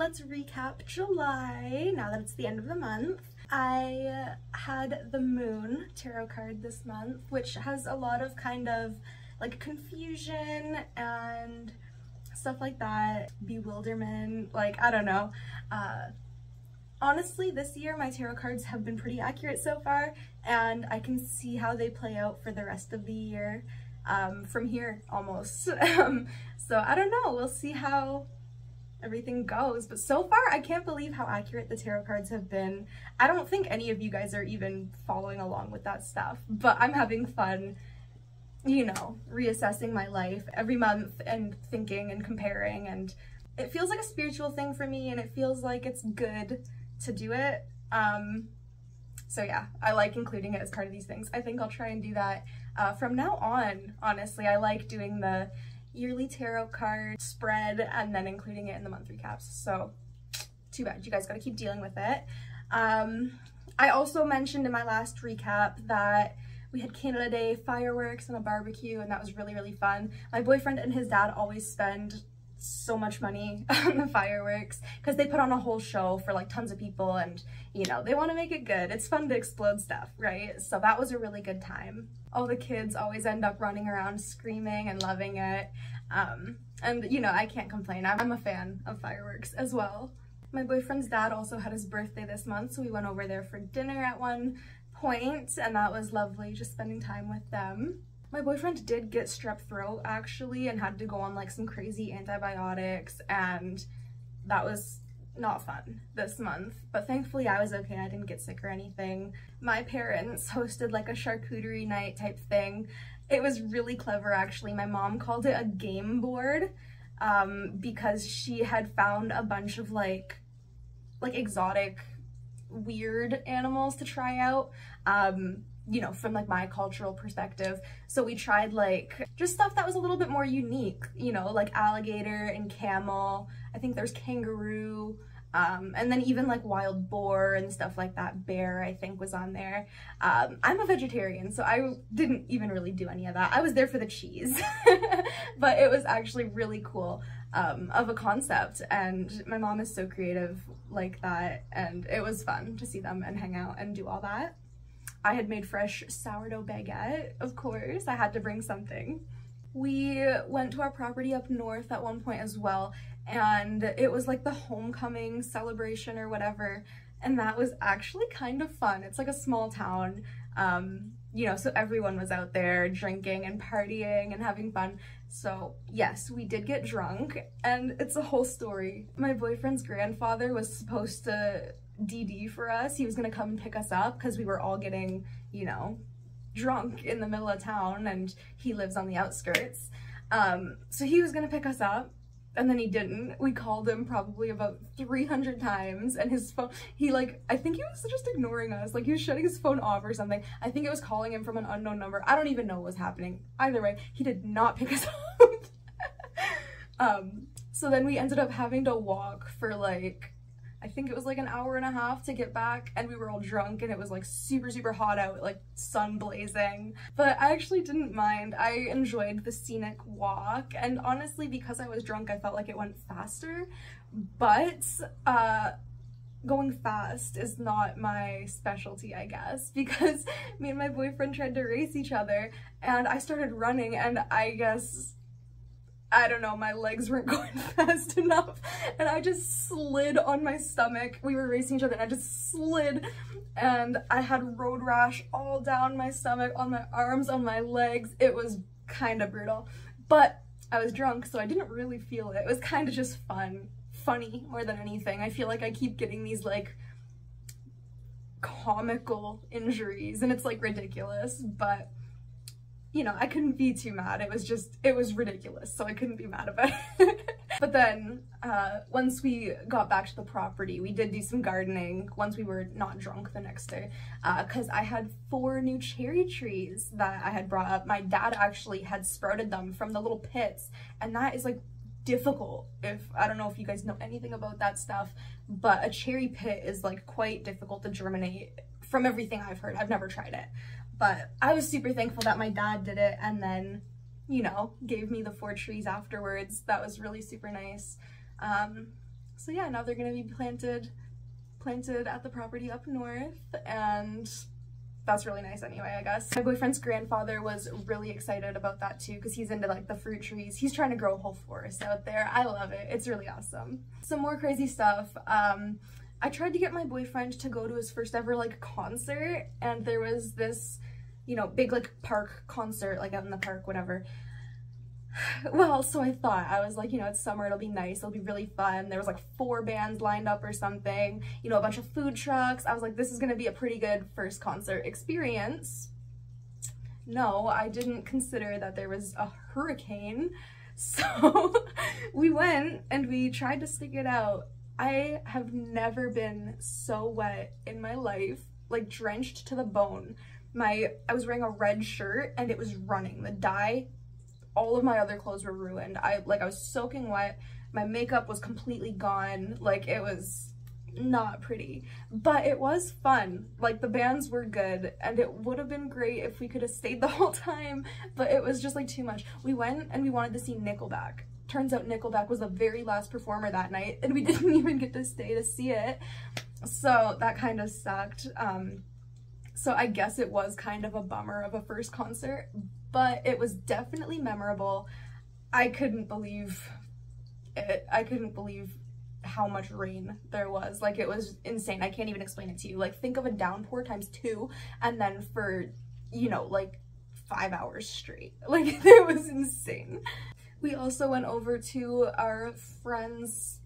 let's recap July, now that it's the end of the month. I had the Moon tarot card this month, which has a lot of kind of like confusion and stuff like that, bewilderment, like I don't know. Honestly, this year my tarot cards have been pretty accurate so far, and I can see how they play out for the rest of the year from here almost. So I don't know, we'll see how everything goes, but so far I can't believe how accurate the tarot cards have been. I don't think any of you guys are even following along with that stuff, but I'm having fun, you know, reassessing my life every month and thinking and comparing, and it feels like a spiritual thing for me, and it feels like it's good to do it. So yeah, I like including it as part of these things. I think I'll try and do that from now on, honestly. I like doing the yearly tarot card spread and then including it in the month recaps, so too bad you guys gotta keep dealing with it. I also mentioned in my last recap that we had Canada Day fireworks and a barbecue, and that was really, really fun. My boyfriend and his dad always spend so much money on the fireworks because they put on a whole show for like tons of people, and you know, they want to make it good. It's fun to explode stuff, right? So that was a really good time. All the kids always end up running around screaming and loving it. And you know, I can't complain. I'm a fan of fireworks as well. My boyfriend's dad also had his birthday this month, so we went over there for dinner at one point, and that was lovely, just spending time with them. My boyfriend did get strep throat actually, and had to go on like some crazy antibiotics, and that was not fun this month, but thankfully I was okay. I didn't get sick or anything. My parents hosted like a charcuterie night type thing. It was really clever actually. My mom called it a game board because she had found a bunch of like exotic weird animals to try out, you know, from like my cultural perspective. So we tried like just stuff that was a little bit more unique, you know, like alligator and camel. I think there's kangaroo, and then even like wild boar and stuff like that. Bear, I think, was on there. I'm a vegetarian, so I didn't even really do any of that. I was there for the cheese, but it was actually really cool of a concept, and my mom is so creative like that, and it was fun to see them and hang out and do all that. I had made fresh sourdough baguette, of course. I had to bring something. We went to our property up north at one point as well, and it was like the homecoming celebration or whatever, and that was actually kind of fun. It's like a small town, you know, so everyone was out there drinking and partying and having fun. So yes, we did get drunk, and it's a whole story. My boyfriend's grandfather was supposed to DD for us. He was gonna come pick us up because we were all getting, you know, drunk in the middle of town, and he lives on the outskirts. So he was gonna pick us up, and then he didn't. We called him probably about 300 times, and his phone, he like, I think he was just ignoring us. Like, he was shutting his phone off or something. I think it was calling him from an unknown number. I don't even know what was happening. Either way, he did not pick us up. So then we ended up having to walk for like, I think it was like an hour and a half to get back, and we were all drunk, and it was like super, super hot out, like sun blazing. But I actually didn't mind. I enjoyed the scenic walk, and honestly, because I was drunk, I felt like it went faster, but going fast is not my specialty, I guess, because me and my boyfriend tried to race each other, and I started running, and I guess, I don't know, my legs weren't going fast enough, and I just slid on my stomach. We were racing each other, and I just slid, and I had road rash all down my stomach, on my arms, on my legs. It was kind of brutal, but I was drunk, so I didn't really feel it. It was kind of just funny more than anything. I feel like I keep getting these like comical injuries, and it's like ridiculous, but you know, I couldn't be too mad. It was just, it was ridiculous, so I couldn't be mad about it. But then once we got back to the property, we did do some gardening once we were not drunk the next day, because I had 4 new cherry trees that I had brought up. My dad actually had sprouted them from the little pits, and that is like difficult. If I don't know if you guys know anything about that stuff, but a cherry pit is like quite difficult to germinate from everything I've heard. I've never tried it, but I was super thankful that my dad did it, and then, you know, gave me the 4 trees afterwards. That was really super nice. So yeah, now they're gonna be planted at the property up north, and that's really nice anyway, I guess. My boyfriend's grandfather was really excited about that too, because he's into like the fruit trees. He's trying to grow a whole forest out there. I love it. It's really awesome. Some more crazy stuff. I tried to get my boyfriend to go to his first ever like concert, and there was this, you know, big like park concert, like out in the park, whatever. Well, so I thought, I was like, you know, it's summer, it'll be nice, it'll be really fun. There was like 4 bands lined up or something, you know, a bunch of food trucks. I was like, this is gonna be a pretty good first concert experience. No, I didn't consider that there was a hurricane. So we went and we tried to stick it out. I have never been so wet in my life, like drenched to the bone. I was wearing a red shirt and it was running. The dye, all of my other clothes were ruined. I was soaking wet. My makeup was completely gone. Like, it was not pretty, but it was fun. Like, the bands were good, and it would have been great if we could have stayed the whole time, but it was just like too much. We went and we wanted to see Nickelback. Turns out Nickelback was the very last performer that night, and we didn't even get to stay to see it. So that kind of sucked. So I guess it was kind of a bummer of a first concert, but it was definitely memorable. I couldn't believe it. I couldn't believe how much rain there was. Like, it was insane. I can't even explain it to you. Like, think of a downpour times 2, and then for, you know, like 5 hours straight. Like, it was insane. We also went over to our friends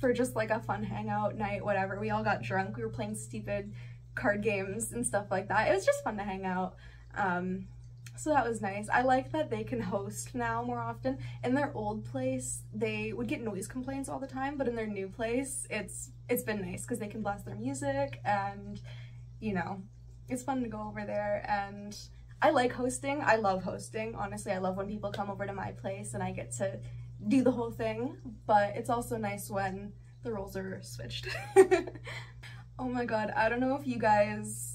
for just like a fun hangout night, whatever. We all got drunk. We were playing stupid card games and stuff like that. It was just fun to hang out. So that was nice. I like that they can host now more often. In their old place, they would get noise complaints all the time, but in their new place, it's been nice because they can blast their music, and, you know, it's fun to go over there. And I like hosting. I love hosting. Honestly, I love when people come over to my place and I get to do the whole thing, but it's also nice when the roles are switched. Oh my god, I don't know if you guys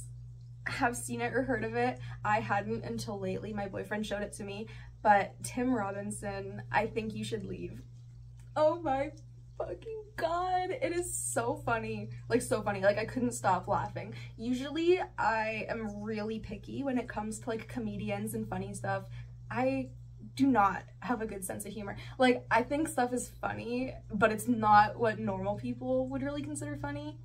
have seen it or heard of it. I hadn't until lately. My boyfriend showed it to me, but Tim Robinson, I Think You Should Leave. Oh my fucking god, it is so funny. Like, so funny. Like, I couldn't stop laughing. Usually I am really picky when it comes to like comedians and funny stuff. I do not have a good sense of humor. Like, I think stuff is funny, but it's not what normal people would really consider funny.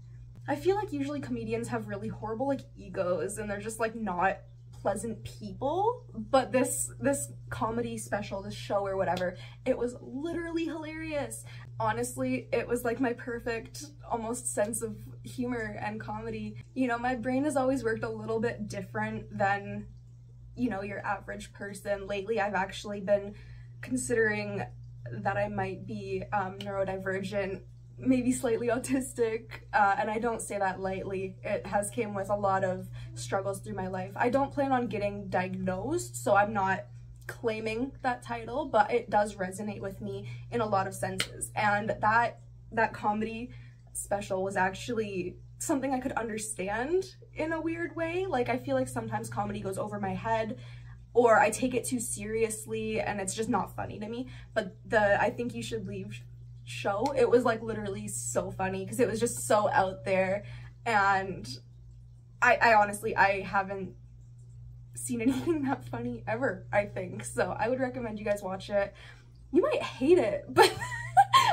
I feel like usually comedians have really horrible like egos, and they're just like not pleasant people, but this comedy special, this show or whatever, it was literally hilarious. Honestly, it was like my perfect almost sense of humor and comedy. You know, my brain has always worked a little bit different than, you know, your average person. Lately, I've actually been considering that I might be neurodivergent, maybe slightly autistic, and I don't say that lightly. It has came with a lot of struggles through my life. I don't plan on getting diagnosed, so I'm not claiming that title, but it does resonate with me in a lot of senses, and that comedy special was actually something I could understand in a weird way. Like, I feel like sometimes comedy goes over my head, or I take it too seriously, and it's just not funny to me. But the I Think You Should Leave show, it was like literally so funny because it was just so out there, and I honestly, I haven't seen anything that funny ever, I think. So I would recommend you guys watch it. You might hate it, but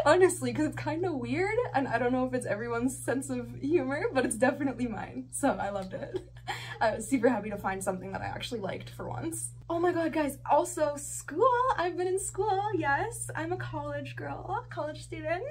honestly, because it's kind of weird, and I don't know if it's everyone's sense of humor, but it's definitely mine. So I loved it. I was super happy to find something that I actually liked for once. Oh my god, guys, also school. I've been in school, yes. I'm a college girl, college student.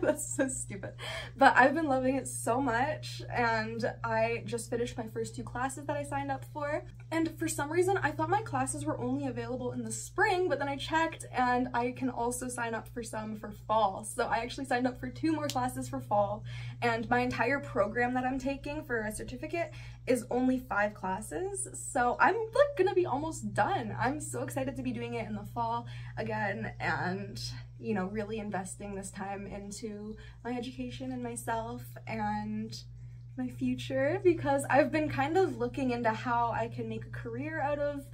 That's so stupid. But I've been loving it so much, and I just finished my first 2 classes that I signed up for. And for some reason, I thought my classes were only available in the spring, but then I checked, and I can also sign up for some for fall. So I actually signed up for 2 more classes for fall, and my entire program that I'm taking for a certificate is only 5 classes. So I'm like gonna be almost done. I'm so excited to be doing it in the fall again, and you know, really investing this time into my education and myself and my future, because I've been kind of looking into how I can make a career out of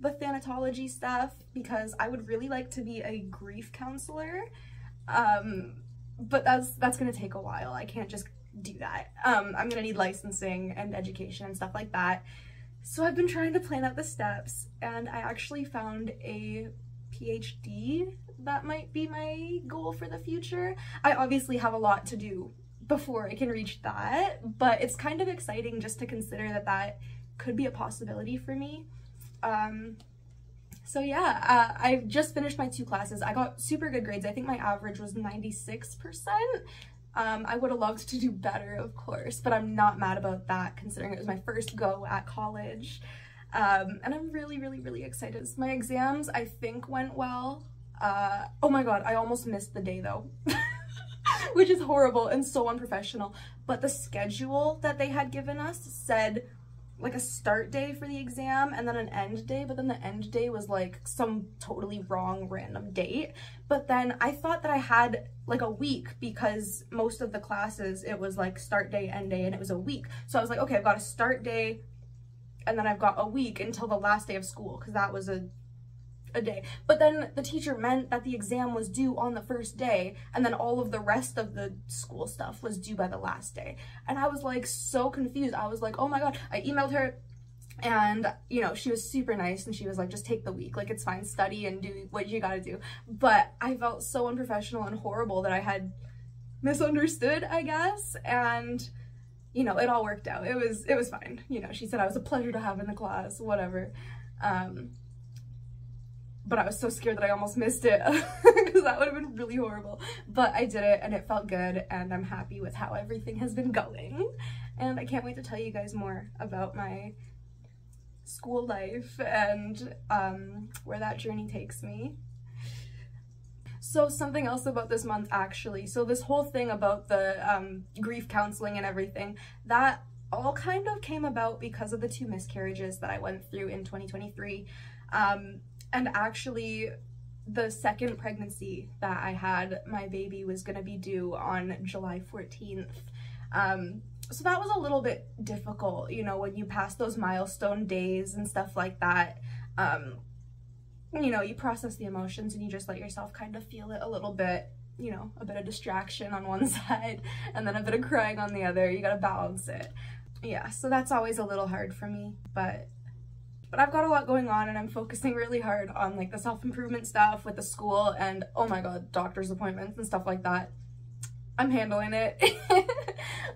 the thanatology stuff, because I would really like to be a grief counselor. But that's gonna take a while. I can't just do that. I'm gonna need licensing and education and stuff like that. So I've been trying to plan out the steps, and I actually found a PhD that might be my goal for the future. I obviously have a lot to do before I can reach that, but it's kind of exciting just to consider that that could be a possibility for me. So yeah, I've just finished my 2 classes. I got super good grades. I think my average was 96%. I would have loved to do better, of course, but I'm not mad about that considering it was my first go at college. And I'm really, really, really excited. My exams, I think, went well. Oh my god, I almost missed the day though, which is horrible and so unprofessional. But the schedule that they had given us said like a start day for the exam and then an end day, but then the end day was like some totally wrong random date. But then I thought that I had like a week because most of the classes it was like start day, end day, and it was a week. So I was like, okay, I've got a start day and then I've got a week until the last day of school because that was a day. But then the teacher meant that the exam was due on the first day and then all of the rest of the school stuff was due by the last day. And I was like so confused. I was like, oh my god. I emailed her and, you know, she was super nice and she was like, just take the week, like it's fine, study and do what you gotta do. But I felt so unprofessional and horrible that I had misunderstood, I guess. And you know, it all worked out. It was fine. You know, she said I was a pleasure to have in the class, whatever. But I was so scared that I almost missed it because that would have been really horrible. But I did it and it felt good and I'm happy with how everything has been going. And I can't wait to tell you guys more about my school life and where that journey takes me. So something else about this month actually. So this whole thing about the grief counseling and everything, that all kind of came about because of the 2 miscarriages that I went through in 2023. And actually, the 2nd pregnancy that I had, my baby was gonna be due on July 14th. So that was a little bit difficult, you know, when you pass those milestone days and stuff like that. You know, you process the emotions and you just let yourself kind of feel it a little bit, you know, a bit of distraction on one side and then a bit of crying on the other. You gotta balance it. Yeah, so that's always a little hard for me, but I've got a lot going on and I'm focusing really hard on like the self-improvement stuff with the school and oh my god, doctor's appointments and stuff like that. I'm handling it.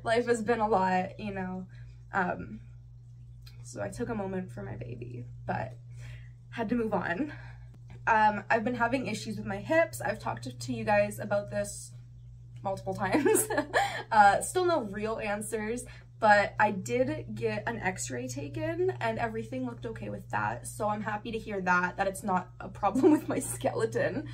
Life has been a lot, you know. So I took a moment for my baby, but had to move on. I've been having issues with my hips. I've talked to you guys about this multiple times. Still no real answers. But I did get an x-ray taken and everything looked okay with that. So I'm happy to hear that it's not a problem with my skeleton.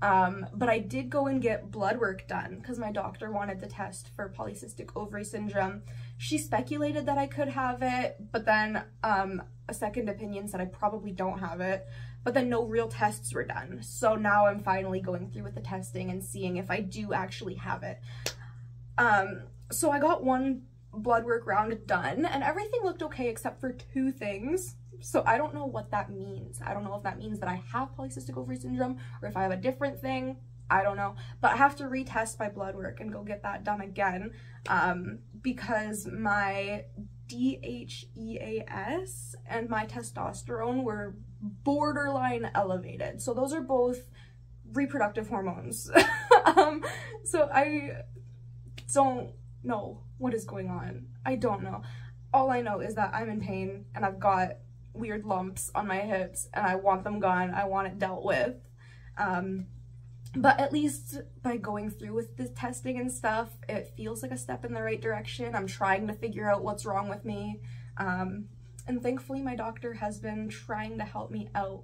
But I did go and get blood work done because my doctor wanted to test for polycystic ovary syndrome. She speculated that I could have it, but then a 2nd opinion said I probably don't have it. But then no real tests were done. So now I'm finally going through with the testing and seeing if I do actually have it. So I got one blood work round done and everything looked okay except for 2 things. So I don't know what that means. I don't know if that means that I have polycystic ovary syndrome or if I have a different thing. I don't know, but I have to retest my blood work and go get that done again because my DHEAS and my testosterone were borderline elevated. So those are both reproductive hormones. So I don't know what is going on. I don't know. All I know is that I'm in pain and I've got weird lumps on my hips and I want them gone. I want it dealt with. But at least by going through with the testing and stuff, it feels like a step in the right direction. I'm trying to figure out what's wrong with me. And thankfully my doctor has been trying to help me out.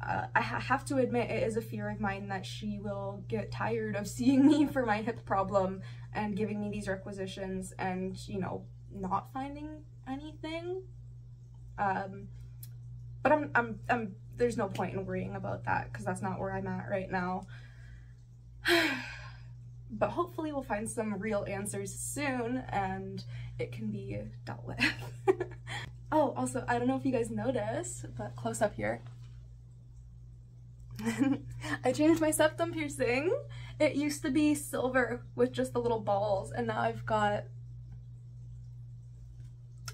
I have to admit it is a fear of mine that she will get tired of seeing me for my hip problem and giving me these requisitions and, you know, not finding anything. But there's no point in worrying about that because that's not where I'm at right now. But hopefully we'll find some real answers soon and it can be dealt with. Oh, also, I don't know if you guys notice, but close up here. I changed my septum piercing It used to be silver with just the little balls, and now I've got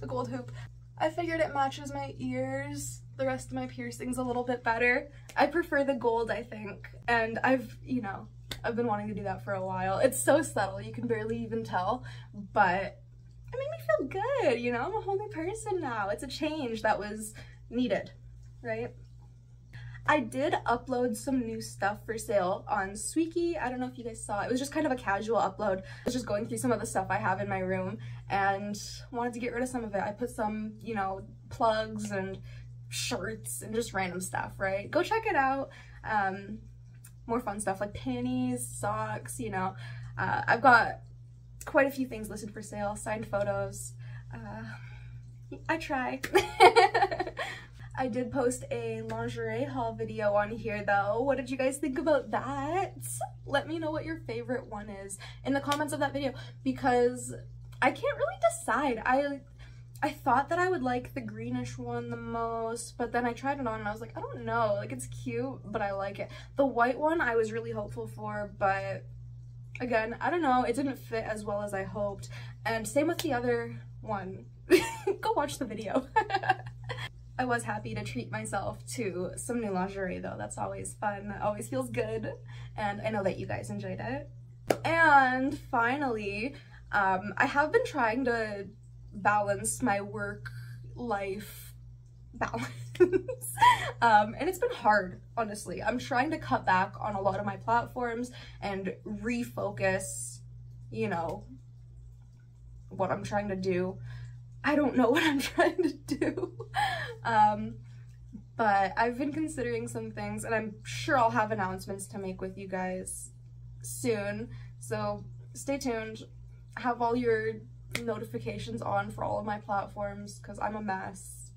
a gold hoop. I figured it matches my ears, the rest of my piercings a little bit better. I prefer the gold, I think, and I've been wanting to do that for a while. It's so subtle, you can barely even tell, but it made me feel good, you know? I'm a whole new person now. It's a change that was needed, right? I did upload some new stuff for sale on Sweaky. I don't know if you guys saw it. It was just kind of a casual upload. I was just going through some of the stuff I have in my room and wanted to get rid of some of it. I put some, you know, plugs and shirts and just random stuff, right? Go check it out. More fun stuff like panties, socks, you know. I've got quite a few things listed for sale, signed photos. I try. I did post a lingerie haul video on here though. What did you guys think about that? Let me know what your favorite one is in the comments of that video, because I can't really decide. I thought that I would like the greenish one the most, but then I tried it on and I was like, I don't know, like it's cute, but I like it. The white one I was really hopeful for, but again, I don't know, it didn't fit as well as I hoped. And same with the other one. Go watch the video. I was happy to treat myself to some new lingerie though. That's always fun, that always feels good. And I know that you guys enjoyed it. And finally, I have been trying to balance my work life balance. And it's been hard, honestly. I'm trying to cut back on a lot of my platforms and refocus, you know, what I'm trying to do. I don't know what I'm trying to do. But I've been considering some things, and I'm sure I'll have announcements to make with you guys soon, so stay tuned. Have all your notifications on for all of my platforms, because I'm a mess.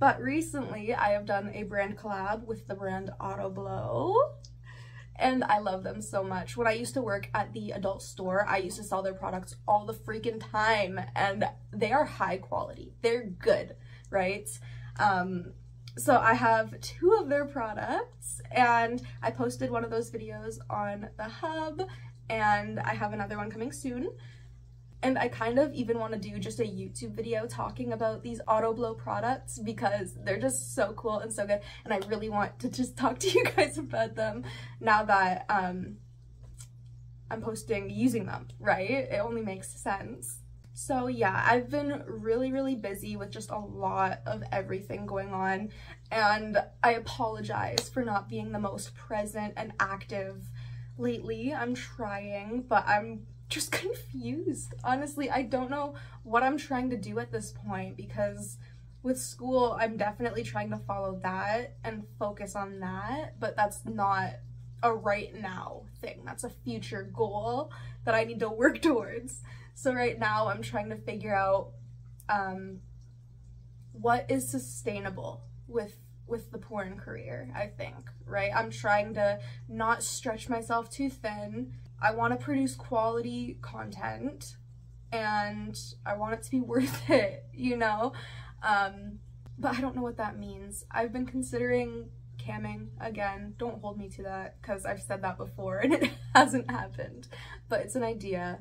But recently I have done a brand collab with the brand Autoblow, and I love them so much. When I used to work at the adult store, I used to sell their products all the freaking time, and they are high quality. They're good, right? So I have two of their products, and I posted one of those videos on the Hub, and I have another one coming soon. And I kind of even want to do just a YouTube video talking about these Autoblow products, because they're just so cool and so good, and I really want to just talk to you guys about them now that I'm posting using them, right? It only makes sense. So yeah, I've been really, really busy with just a lot of everything going on, and I apologize for not being the most present and active lately. I'm trying, but I'm just confused. Honestly, I don't know what I'm trying to do at this point, because with school, I'm definitely trying to follow that and focus on that, but that's not a right now thing. That's a future goal that I need to work towards. So right now I'm trying to figure out what is sustainable with the porn career, I think, right? I'm trying to not stretch myself too thin. I want to produce quality content, and I want it to be worth it, you know? But I don't know what that means. I've been considering camming again. Don't hold me to that, because I've said that before and it hasn't happened, but it's an idea.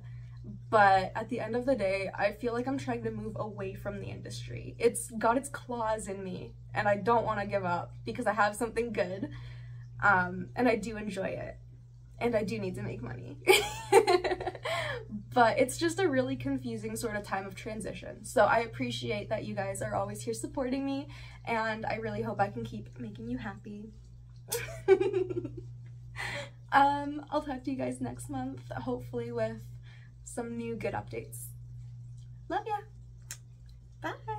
But at the end of the day, I feel like I'm trying to move away from the industry. It's got its claws in me, and I don't want to give up, because I have something good, and I do enjoy it, and I do need to make money. But it's just a really confusing sort of time of transition. So I appreciate that you guys are always here supporting me, and I really hope I can keep making you happy. I'll talk to you guys next month, hopefully with some new good updates. Love ya! Bye!